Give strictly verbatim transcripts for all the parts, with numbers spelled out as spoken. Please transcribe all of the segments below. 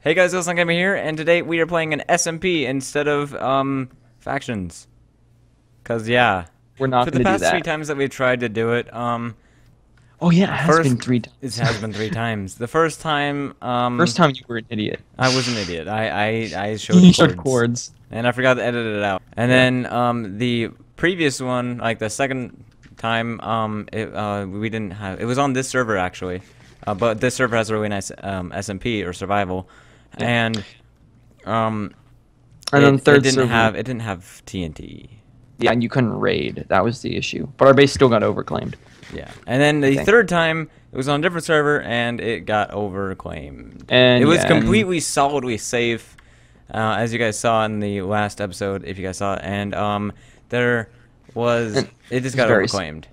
Hey guys, it's LilsonGamer here, and today we are playing an S M P instead of um factions. Cause yeah, we're not. For the past do that. three times that we've tried to do it, um, oh yeah, it has first, been three. Times. It has been three times. The first time, um, first time you were an idiot. I was an idiot. I I, I showed, chords, showed chords, and I forgot to edit it out. And yeah. then um the previous one, like the second time, um, it, uh, we didn't have. It was on this server actually, uh, but this server has a really nice um S M P or survival. And um and then it, third it didn't server. have it didn't have T N T. Yeah, and you couldn't raid. That was the issue. But our base still got overclaimed. Yeah. And then the third time it was on a different server and it got overclaimed. And it was yeah, completely and... solidly safe uh as you guys saw in the last episode if you guys saw it. And um there was and it just got overclaimed.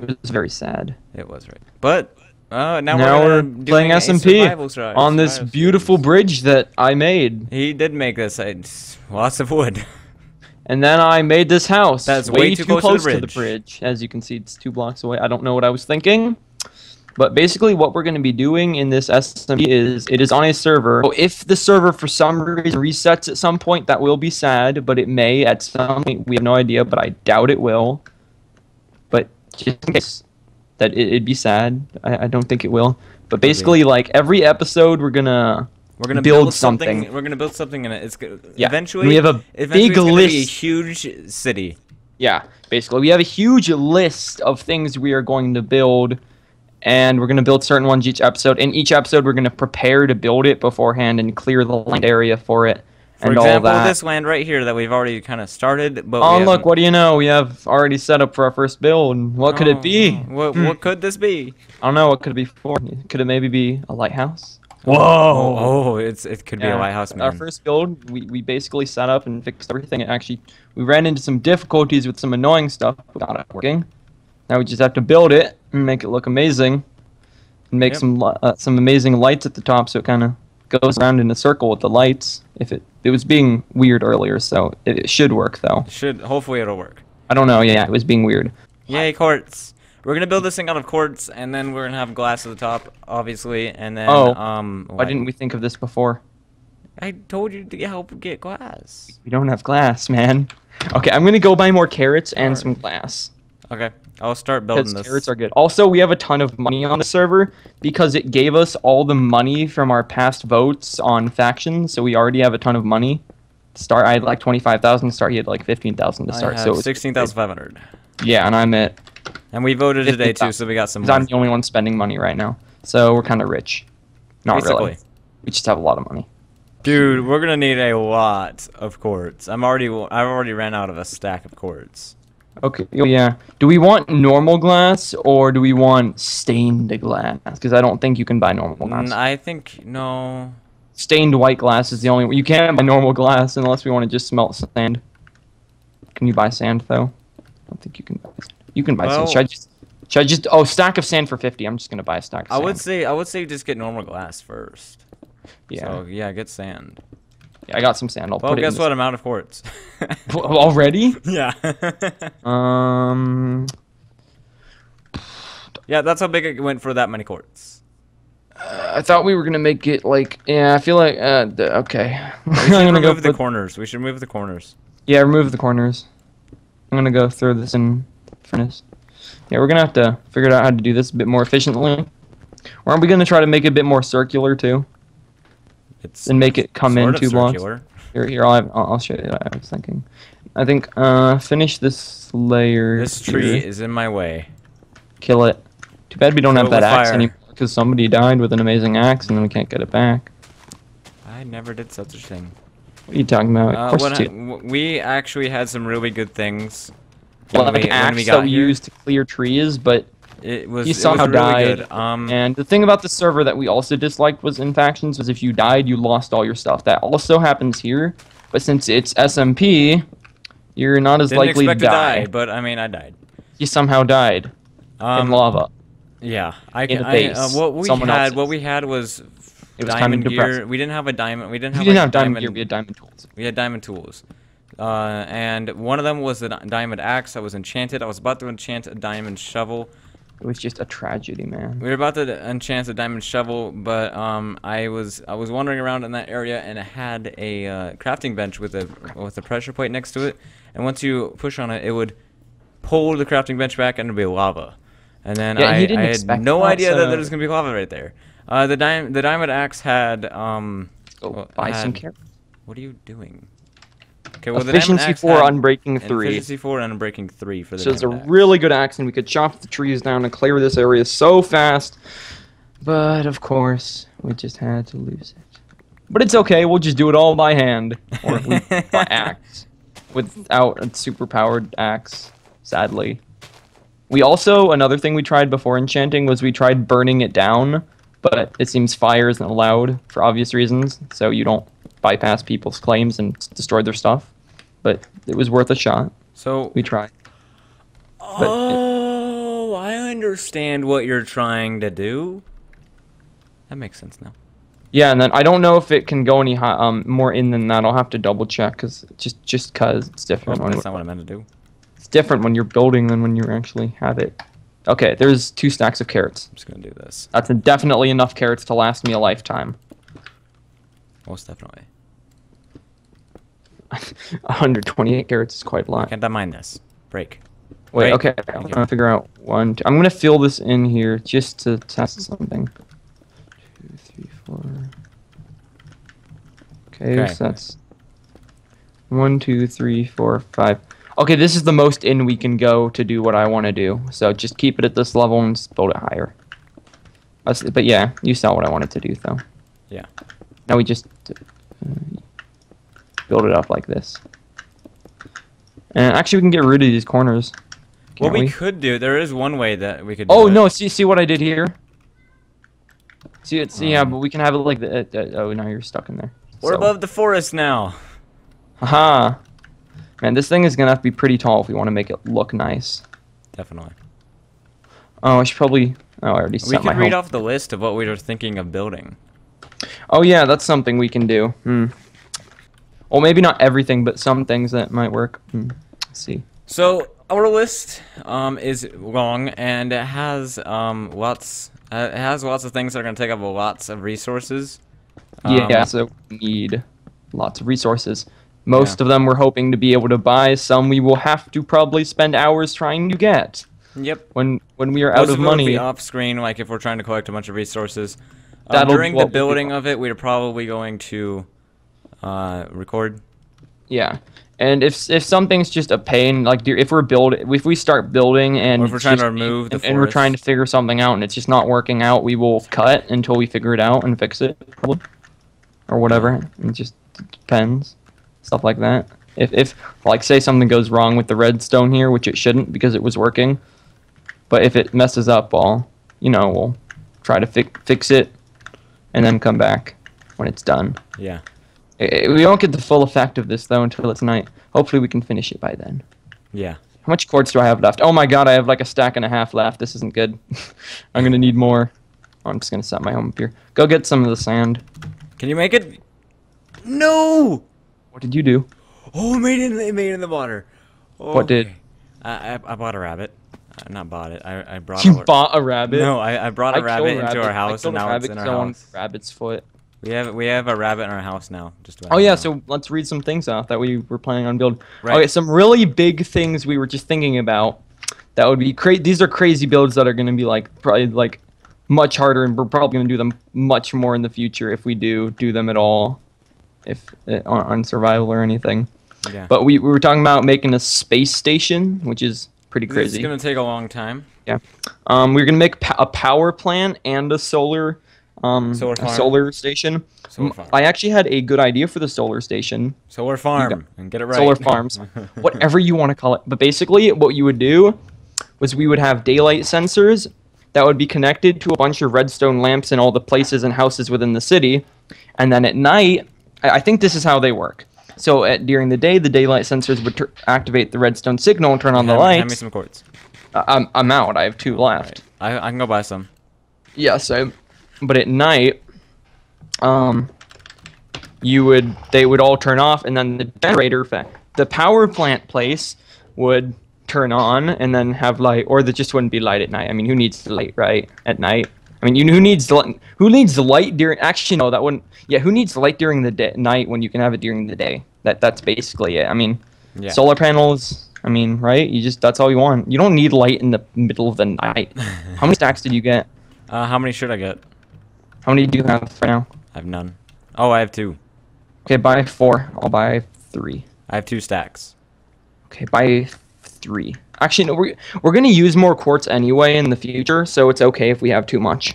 It was very sad. It was right. But Uh, now, now we're, we're playing S M P on this beautiful bridge that I made. He did make this. It's lots of wood. And then I made this house. That's way, way too, too close, close to, the to the bridge. As you can see, it's two blocks away. I don't know what I was thinking. But basically what we're going to be doing in this S M P is it is on a server. So if the server for some reason resets at some point, that will be sad. But it may at some point. We have no idea, but I doubt it will. But just in case. That it, it'd be sad. I, I don't think it will. But basically, yeah. like every episode, we're gonna we're gonna build, build something. something. We're gonna build something in it. It's good. Yeah. Eventually, we have a big list. Be a huge city. Yeah. Basically, we have a huge list of things we are going to build, and we're gonna build certain ones each episode. In each episode, we're gonna prepare to build it beforehand and clear the land area for it. For and example, all that. this land right here that we've already kind of started, but oh we look, what do you know? We have already set up for our first build. What oh, could it be? What What could this be? I don't know. What could it be for? Could it maybe be a lighthouse? Whoa! Oh, oh it's it could yeah. be a lighthouse. Man. Our first build, we we basically set up and fixed everything. And actually, we ran into some difficulties with some annoying stuff. We got it working. Now we just have to build it and make it look amazing, and make yep. some uh, some amazing lights at the top, so it kind of goes around in a circle with the lights. If it it was being weird earlier, so it, it should work though. Should hopefully it'll work. I don't know. Yeah, it was being weird. Yay quartz! We're gonna build this thing out of quartz, and then we're gonna have glass at the top, obviously, and then oh, um, why like, didn't we think of this before? I told you to help get glass. We don't have glass, man. Okay, I'm gonna go buy more carrots and right. some glass. Okay, I'll start building this. Carrots are good. Also, we have a ton of money on the server because it gave us all the money from our past votes on factions, so we already have a ton of money. To start, I had like twenty-five thousand to start, he had like fifteen thousand to start. I have so sixteen thousand five hundred. Yeah, and I'm at... And we voted today too, so we got some money. I'm the only one spending money right now, so we're kind of rich. Not Basically. really. We just have a lot of money. Dude, we're gonna need a lot of quartz. I'm already, I've already ran out of a stack of quartz. Okay, yeah. Do we want normal glass or do we want stained glass? Because I don't think you can buy normal glass. I think, no. Stained white glass is the only way. You can't buy normal glass unless we want to just smelt sand. Can you buy sand, though? I don't think you can buy sand. You can buy well, sand. Should I, just, should I just... Oh, stack of sand for fifty. I'm just going to buy a stack of sand. I would say, I would say just get normal glass first. Yeah. So, yeah, get sand. Yeah, I got some sand. I'll well, put it in. Well, guess what? I'm out of quartz. Already? Yeah. um. Yeah, that's how big it went for that many quartz. Uh, I thought we were gonna make it like. Yeah, I feel like. Uh, okay. We should remove go the corners. We should move the corners. Yeah, remove the corners. I'm gonna go throw this in the furnace. Yeah, we're gonna have to figure out how to do this a bit more efficiently. Or aren't we gonna try to make it a bit more circular too? It's and make it come in two blocks. Here, here, I'll, have, I'll show you what I was thinking. I think, uh, finish this layer. This tree here. is in my way. Kill it. Too bad we don't Kill have that axe fire. anymore, because somebody died with an amazing axe, and then we can't get it back. I never did such a thing. What are you talking about? Uh, of course I, we actually had some really good things. Well, like we, an axe we got that we here. used to clear trees, but... It was, he somehow it was really died, um, and the thing about the server that we also disliked was in factions was if you died, you lost all your stuff. That also happens here, but since it's S M P, you're not as didn't likely to die. to die. But I mean, I died. He somehow died um, in lava. Yeah, I can. I, uh, what we Someone had, else's. what we had was it was diamond kind of gear. We didn't have a diamond. We didn't have. We didn't like, have diamond, diamond gear. We had diamond tools. We had diamond tools. Uh, and one of them was a diamond axe that was enchanted. I was about to enchant a diamond shovel. It was just a tragedy, man. We were about to enchant a diamond shovel, but um, I was I was wandering around in that area, and it had a uh, crafting bench with a with a pressure plate next to it. And once you push on it, it would pull the crafting bench back, and it'd be lava. And then yeah, I, I had no that, idea so... that there was gonna be lava right there. Uh, the di the diamond axe had um. Let's go well, buy had... some carrots. What are you doing? Okay, well, efficiency four on breaking three. Efficiency four on breaking three for the. So it's a axe. Really good axe, and we could chop the trees down and clear this area so fast. But of course, we just had to lose it. But it's okay. We'll just do it all by hand or with, by axe, without a super powered axe. Sadly, we also another thing we tried before enchanting was we tried burning it down, but it seems fire isn't allowed for obvious reasons. So you don't bypass people's claims and destroy their stuff, but it was worth a shot. So we tried. Oh, it, I understand what you're trying to do. That makes sense now. Yeah, and then I don't know if it can go any high, um more in than that. I'll have to double check because just just because it's different. Well, that's not what I meant to do. It's different when you're building than when you actually have it. Okay, there's two stacks of carrots. I'm just gonna do this. That's definitely enough carrots to last me a lifetime. Most definitely. one hundred twenty-eight carrots is quite a lot. Can't I mine this? Break. Wait, Break. okay. I'm going to figure out one, two. I'm going to fill this in here just to test something. Two, three, four. Okay, okay. So that's one, two, three, four, five. Okay, this is the most in we can go to do what I want to do. So just keep it at this level and just build it higher. That's, but yeah, you saw what I wanted to do, though. Yeah. Now we just uh, build it up like this. And actually, we can get rid of these corners. What we, we could do, there is one way that we could. Do oh it. no! See, see what I did here. See it? See, um, yeah, but we can have it like the. Uh, uh, oh, now you're stuck in there. We're so. above the forest now. Haha! Man, this thing is gonna have to be pretty tall if we want to make it look nice. Definitely. Oh, I should probably. Oh, I already. We could read home. off the list of what we were thinking of building. Oh yeah, that's something we can do. Hmm. Well, maybe not everything, but some things that might work. Hmm. Let's see. So our list um, is long, and it has um, lots. Uh, it has lots of things that are going to take up lots of resources. Um, yeah. So we need lots of resources. Most yeah. of them we're hoping to be able to buy. Some we will have to probably spend hours trying to get. Yep. When when we are Most out of, of money. Will be off screen, like if we're trying to collect a bunch of resources. Um, during the building of it, we're probably going to uh, record. Yeah, and if if something's just a pain, like if we're build, if we start building and or if we're trying just, to remove the and, and we're trying to figure something out and it's just not working out, we will cut until we figure it out and fix it, or whatever. It just depends, stuff like that. If if like say something goes wrong with the redstone here, which it shouldn't because it was working, but if it messes up, well, you know, we'll try to fix fix it. And then come back when it's done. Yeah. It, it, we don't get the full effect of this, though, until it's night. Hopefully we can finish it by then. Yeah. How much quartz do I have left? Oh, my God, I have like a stack and a half left. This isn't good. I'm going to need more. Oh, I'm just going to set my home up here. Go get some of the sand. Can you make it? No! What did you do? Oh, it made it in the, it made it in the water. Oh, what did? I, I, I bought a rabbit. I not bought it. I, I brought. You a, bought a rabbit? No, I, I brought a I rabbit into rabbit. our house, and now it's in our house. Rabbit's foot. We have we have a rabbit in our house now. Just oh yeah, know. so let's read some things off that we were planning on building. Right. Okay, some really big things we were just thinking about. That would be crazy. These are crazy builds that are going to be like probably like much harder, and we're probably going to do them much more in the future if we do do them at all, if uh, on survival or anything. Yeah. But we we were talking about making a space station, which is. Pretty crazy. It's gonna take a long time. Yeah, um, we're gonna make a power plant and a solar, um, solar, farm. A solar station. Solar farm. I actually had a good idea for the solar station. Solar farm, and get it right. Solar farms, whatever you want to call it. But basically, what you would do was we would have daylight sensors that would be connected to a bunch of redstone lamps in all the places and houses within the city, and then at night, I think this is how they work. So at, during the day, the daylight sensors would activate the redstone signal and turn on hand, the lights. Hand me some quartz. Uh, I'm, I'm out. I have two left. Right. I, I can go buy some. Yeah, so, but at night, um, you would they would all turn off, and then the generator fa the power plant place would turn on and then have light, or that just wouldn't be light at night. I mean, who needs the light, right, at night? I mean, you who needs light? Who needs light during? Actually, no, that wouldn't. Yeah, who needs light during the day, night when you can have it during the day? That that's basically it. I mean, yeah. Solar panels. I mean, right? You just that's all you want. You don't need light in the middle of the night. How many stacks did you get? Uh, how many should I get? How many do you have for now? I have none. Oh, I have two. Okay, buy four. I'll buy three. I have two stacks. Okay, buy three. Actually, no, we're, we're going to use more quartz anyway in the future, so it's okay if we have too much.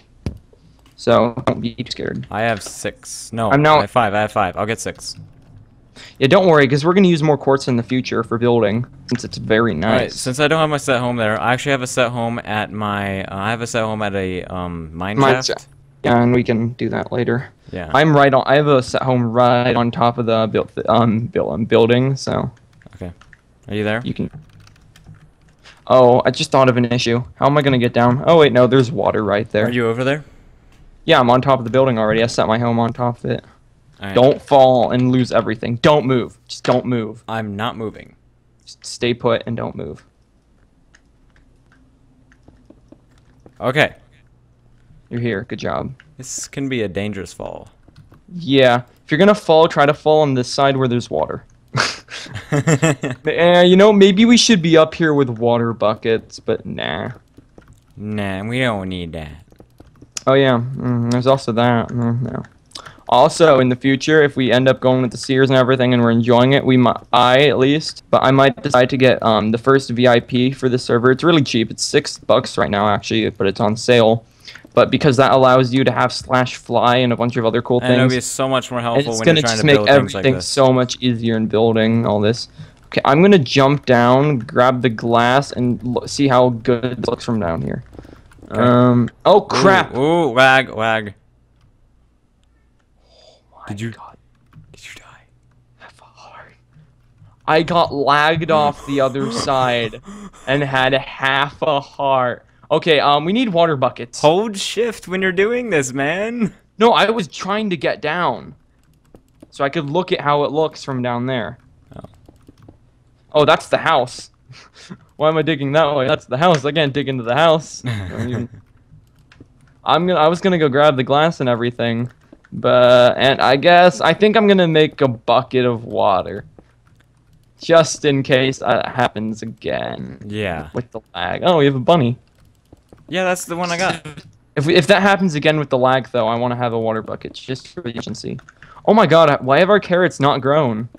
So don't be scared. I have six. No, I'm not... I have five. I have five. I'll get six. Yeah, don't worry, because we're going to use more quartz in the future for building, since it's very nice. All right, since I don't have my set home there, I actually have a set home at my... Uh, I have a set home at a um, Minecraft. Minecraft. Yeah, and we can do that later. Yeah. I'm right on. I have a set home right on top of the build, um, build, building. So. Okay. Are you there? You can. Oh, I just thought of an issue. How am I gonna get down? Oh wait, no, there's water right there. Are you over there? Yeah, I'm on top of the building already. I set my home on top of it. All right. Don't fall and lose everything. Don't move. Just don't move. I'm not moving. Just stay put and don't move. Okay. You're here. Good job. This can be a dangerous fall. Yeah. If you're going to fall, try to fall on this side where there's water. uh, you know, maybe we should be up here with water buckets, but nah. Nah, we don't need that. Oh, yeah. Mm, there's also that. Mm, no. Also, in the future, if we end up going with the Sears and everything and we're enjoying it, we might, I at least, but I might decide to get um, the first V I P for the server. It's really cheap. It's six bucks right now, actually, but it's on sale. But because that allows you to have slash fly and a bunch of other cool and things. And it'll be so much more helpful when you're trying to build things like this. It's going to just make everything so much easier in building all this. Okay, I'm going to jump down, grab the glass, and lo see how good it looks from down here. Okay. Um. Oh, crap! Ooh, ooh, wag, wag. Oh my did you, god. Did you die? Have a heart. I got lagged off the other side and had half a heart. Okay, um, we need water buckets. Hold shift when you're doing this, man. No, I was trying to get down. So I could look at how it looks from down there. Oh, oh that's the house. Why am I digging that way? That's the house. I can't dig into the house. I'm gonna, I was going to go grab the glass and everything. But, and I guess, I think I'm going to make a bucket of water. Just in case that happens again. Yeah. With the lag. Oh, we have a bunny. Yeah, that's the one I got. If we, if that happens again with the lag, though, I want to have a water bucket just for efficiency. Oh my god, why have our carrots not grown?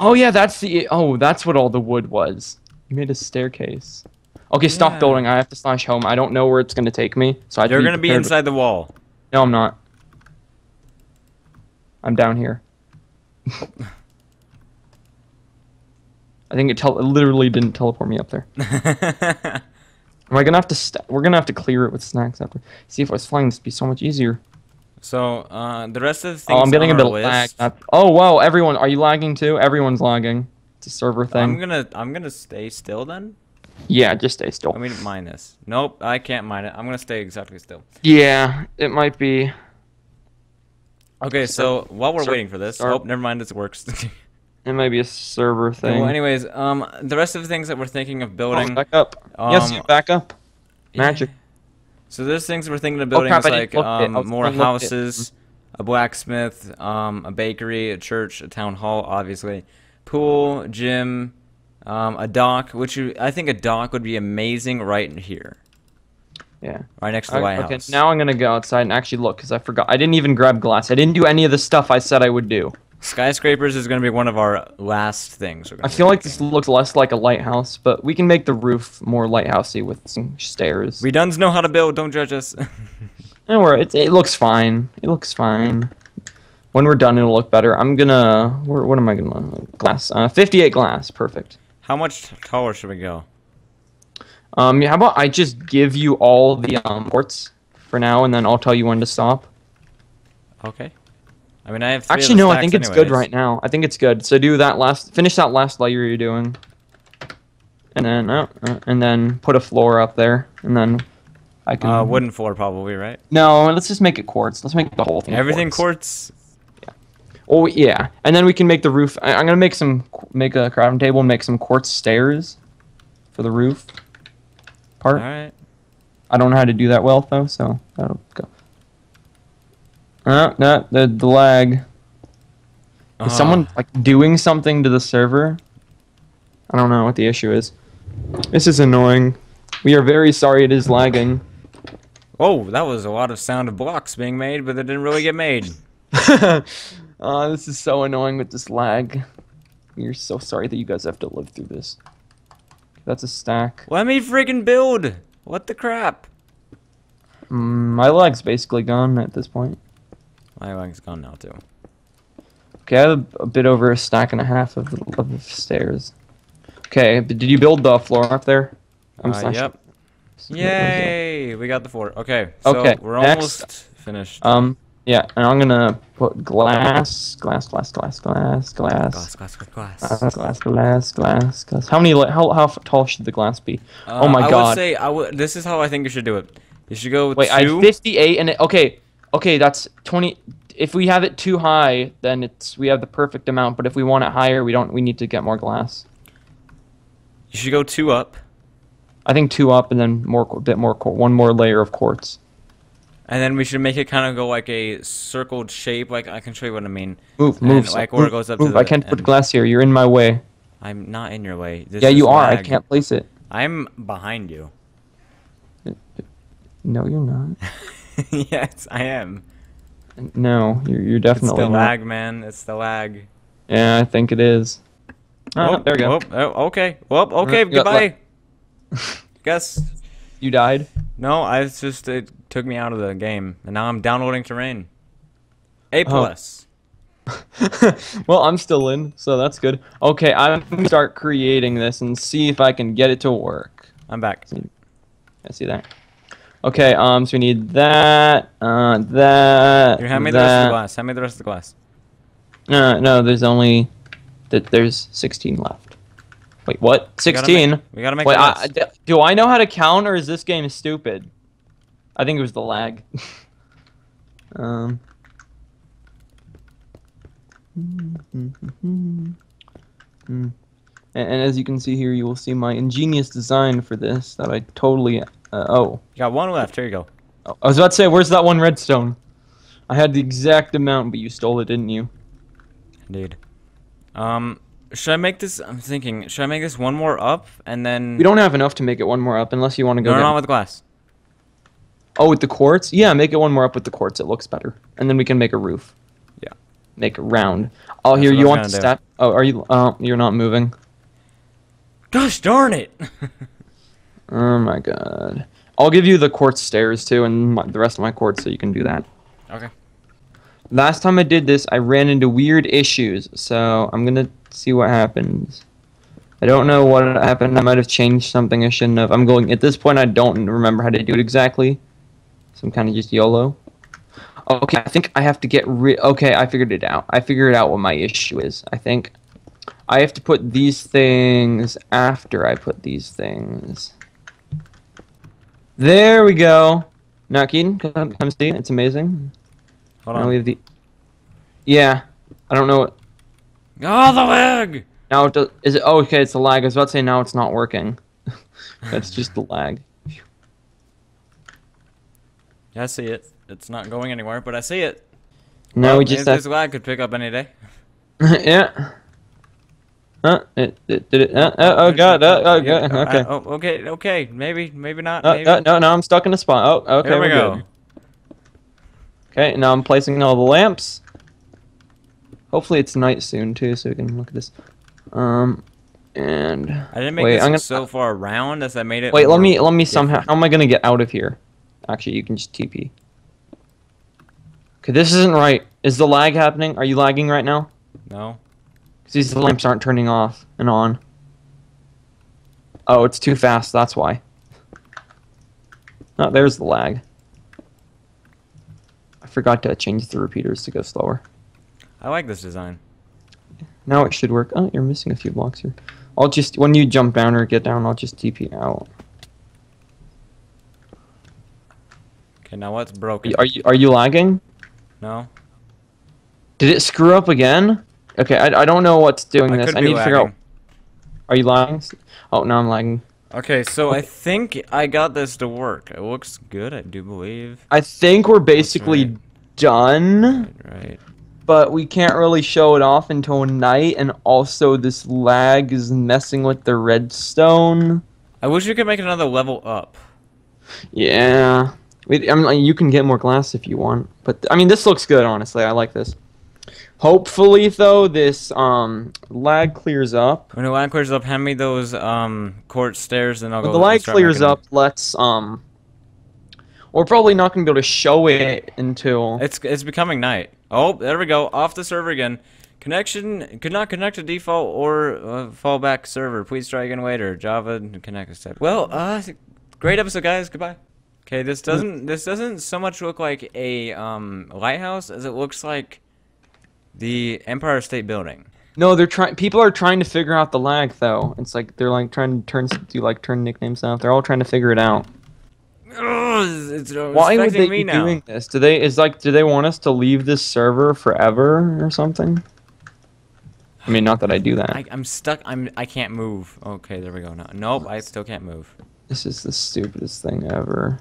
Oh yeah, that's the oh that's what all the wood was. You made a staircase. Okay, yeah. Stop building. I have to slash home. I don't know where it's gonna take me, so I. You're gonna be inside the wall. No, I'm not. I'm down here. I think it, tel it literally didn't teleport me up there. Am I gonna have to? St we're gonna have to clear it with snacks after. See if I was flying, this would be so much easier. So uh, the rest of the things. Oh, I'm getting on a bit list. Lag. Oh wow, everyone, are you lagging too? Everyone's lagging. It's a server thing. I'm gonna, I'm gonna stay still then. Yeah, just stay still. I mean, mine this. Nope, I can't mine it. I'm gonna stay exactly still. Yeah, it might be. Okay, so while we're Start. waiting for this, Start. oh, never mind, it works. It might be a server thing. Well, anyways, um, the rest of the things that we're thinking of building. Oh, back up. Um, yes, you back up. Magic. Yeah. So there's things we're thinking of building oh, crap, is like um, more houses, a blacksmith, um, a bakery, a church, a town hall, obviously, pool, gym, um, a dock. Which you, I think a dock would be amazing right in here. Yeah. Right next to the White House. Okay, now I'm gonna go outside and actually look because I forgot. I didn't even grab glass. I didn't do any of the stuff I said I would do. Skyscrapers is going to be one of our last things. I feel like this looks less like a lighthouse, but we can make the roof more lighthousey with some stairs. We duns know how to build, don't judge us. Don't worry, it, it looks fine. It looks fine. When we're done, it'll look better. I'm going to... What am I going to... Glass. Uh, fifty-eight glass. Perfect. How much taller should we go? Um, yeah, how about I just give you all the um, ports for now, and then I'll tell you when to stop. Okay. I mean, I have three Actually, of the no, I think anyways. It's good right now. I think it's good. So do that last, finish that last layer you're doing. And then, uh, uh, and then put a floor up there. And then I can... Uh, wooden floor probably, right? No, let's just make it quartz. Let's make the whole thing Everything quartz. quartz? Yeah. Oh yeah, and then we can make the roof. I, I'm gonna make some, make a crafting table, and make some quartz stairs for the roof part. All right. I don't know how to do that well though, so that'll go. Uh, no, the the lag. Is uh. someone like doing something to the server? I don't know what the issue is. This is annoying. We are very sorry it is lagging. Oh, that was a lot of sound of blocks being made, but they didn't really get made. Uh, this is so annoying with this lag. We're so sorry that you guys have to live through this. That's a stack. Let me freaking build! What the crap? Mm, my lag's basically gone at this point. My lag's gone now, too. Okay, I have a, a bit over a stack and a half of, of the stairs. Okay, did you build the floor up there? I'm uh, yep. Yay! We got the floor. Okay, so okay, we're next. almost finished. Um. Yeah, and I'm gonna put glass, glass, glass, glass, glass, glass, glass, glass, glass, glass, glass, glass, glass, glass. How many? How how tall should the glass be? Uh, oh my I god! I would say I would. This is how I think you should do it. You should go. Wait, two. I fifty-eight, and it, okay, okay, that's twenty. If we have it too high, then it's we have the perfect amount. But if we want it higher, we don't. We need to get more glass. You should go two up. I think two up, and then more, bit more, one more layer of quartz. And then we should make it kind of go like a circled shape. Like I can show you what I mean. Move, and move, like where it goes up. Move. To the I can't end. put glass here. You're in my way. I'm not in your way. This yeah, you are. Lag. I can't place it. I'm behind you. No, you're not. Yes, I am. No, you're you're definitely. It's the not. lag, man. It's the lag. Yeah, I think it is. Oh, oh there we go. Oh, oh, okay. Well, okay. You goodbye. Guess. You died? No, I it's just it took me out of the game, and now I'm downloading terrain. A plus. Oh. Well, I'm still in, so that's good. Okay, I'm gonna start creating this and see if I can get it to work. I'm back. I see that. Okay, um, so we need that, uh, that. Here, hand me the rest of the glass. Hand me the rest of the glass. No, no, there's only that. There's sixteen left. Wait, what? sixteen? We gotta make, we gotta make Wait, I, do I know how to count, or is this game stupid? I think it was the lag. um. And, and as you can see here, you will see my ingenious design for this that I totally... Uh, oh. You got one left. Here you go. Oh, I was about to say, where's that one redstone? I had the exact amount, but you stole it, didn't you? Indeed. Um... Should I make this? I'm thinking. Should I make this one more up and then? We don't have enough to make it one more up, unless you want to go. No, not with glass. Oh, with the quartz? Yeah, make it one more up with the quartz. It looks better, and then we can make a roof. Yeah. Make it round. Oh, here you want the stat? Oh, are you? Uh, you're not moving. Gosh darn it! Oh my god. I'll give you the quartz stairs too, and my, the rest of my quartz, so you can do that. Okay. Last time I did this, I ran into weird issues, so I'm gonna see what happens. I don't know what happened. I might have changed something I shouldn't have. I'm going at this point. I don't remember how to do it exactly, so I'm kind of just YOLO. Okay, I think I have to get rid. Okay, I figured it out. I figured out what my issue is. I think I have to put these things after I put these things. There we go. Now, Keaton, come, come see. It's amazing. Hold on. We have the. Yeah, I don't know what. Oh, the lag! Now it does, is it? Oh, okay, it's the lag. I was about to say now it's not working. That's just the lag. Yeah, I see it. It's not going anywhere, but I see it. No, well, we just. Have... This lag could pick up any day. Yeah. Huh? It, it did it? Uh, oh, oh god! Oh, oh god! Okay. Oh, okay. Okay. Maybe. Maybe not. Oh, maybe. Oh, no, no, I'm stuck in a spot. Oh, okay. Here we go. Good. Okay, now I'm placing all the lamps. Hopefully it's night soon too, so we can look at this. Um, and I didn't make wait, this I'm gonna, so far around as I made it. Wait, let me let me different. somehow. How am I gonna get out of here? Actually, you can just T P. Okay, this isn't right. Is the lag happening? Are you lagging right now? No. Because these lamps aren't turning off and on. Oh, it's too fast. That's why. Oh, there's the lag. Forgot to change the repeaters to go slower. I like this design. Now it should work. Oh, you're missing a few blocks here. I'll just when you jump down or get down, I'll just T P out. Okay, now what's broken? Are you are you lagging? No. Did it screw up again? Okay, I, I don't know what's doing I this. I need lagging. to figure out. Are you lying? Oh, no, I'm lagging. Okay, so I think I got this to work. It looks good, I do believe. I think we're basically right. done. Right, right. But we can't really show it off until night, and also this lag is messing with the redstone. I wish we could make another level up. Yeah. I mean, you can get more glass if you want. But, I mean, this looks good, honestly. I like this. Hopefully, though, this um lag clears up. When the lag clears up, hand me those um quartz stairs, and I'll when go. When the lag clears up, let's um. We're probably not gonna be able to show it until it's it's becoming night. Oh, there we go. Off the server again. Connection could not connect to default or uh, fallback server. Please try again later. Java connect accept. Well, uh, great episode, guys. Goodbye. Okay, this doesn't this doesn't so much look like a um lighthouse as it looks like the Empire State Building. No, they're trying. People are trying to figure out the lag, though. It's like they're like trying to turn do like turn nicknames off. They're all trying to figure it out. Ugh, it's Why would they be now. doing this? Do they is like do they want us to leave this server forever or something? I mean, not that I do that. I, I'm stuck. I'm I can't move. Okay, there we go. No, nope, I still can't move. This is the stupidest thing ever.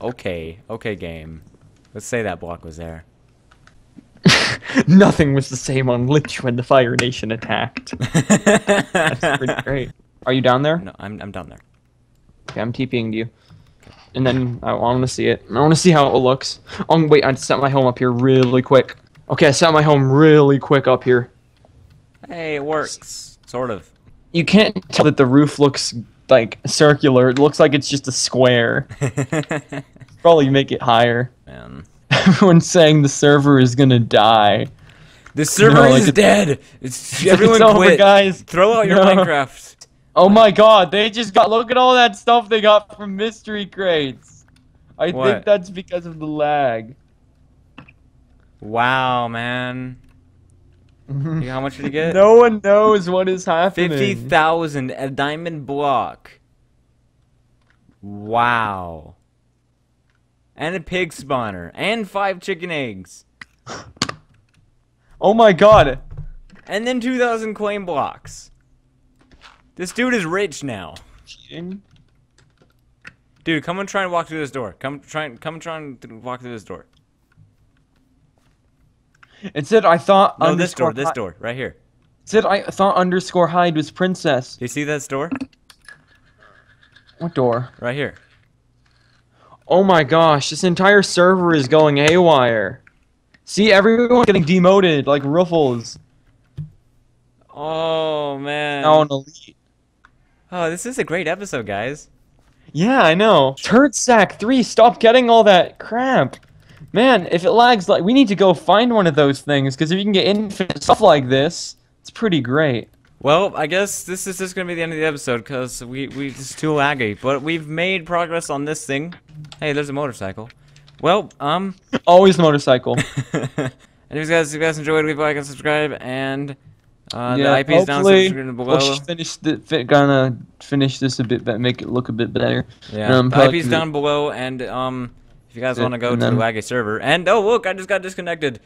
Okay, okay, game. Let's say that block was there. Nothing was the same on Lich when the Fire Nation attacked. That's pretty great. Are you down there? No, I'm, I'm down there. Okay, I'm TPing to you. And then I, I want to see it. I want to see how it looks. Oh, wait, I set my home up here really quick. Okay, I set my home really quick up here. Hey, it works. Sort of. You can't tell that the roof looks like circular. It looks like it's just a square. Probably make it higher. Man. Everyone's saying the server is gonna die. The server no, is like dead. It's, it's everyone it's over, quit. guys. Throw out your no. Minecraft. Oh my God! They just got look at all that stuff they got from mystery crates. I what? think that's because of the lag. Wow, man. How much did you get? No one knows what is happening. Fifty thousand a diamond block. Wow. And a pig spawner and five chicken eggs. Oh my God. And then two thousand claim blocks. This dude is rich now. Cheating. Dude, come and try and walk through this door. Come try and come try and walk through this door. It said I thought no, this door, this door, right here. It said I thought underscore hide was princess. Do you see this door? What door? Right here. Oh my gosh, this entire server is going haywire. See, everyone's getting demoted, like Ruffles. Oh, man. Now an elite. Oh, this is a great episode, guys. Yeah, I know. Turd Sack three, stop getting all that crap. Man, if it lags, like we need to go find one of those things, because if you can get infinite stuff like this, it's pretty great. Well, I guess this is just going to be the end of the episode, because we, we, it's too laggy. But we've made progress on this thing. Hey, there's a motorcycle. Well, um... Always the motorcycle. Anyways, guys, if you guys enjoyed, leave a like and subscribe, and... Uh, yeah, the I P is down, so it's below. We'll finish the, fi gonna finish this a bit better, make it look a bit better. Yeah, um, the I P is down below, and, um... If you guys want to go to the laggy server, and oh look, I just got disconnected.